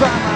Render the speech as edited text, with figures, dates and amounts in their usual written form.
Bye.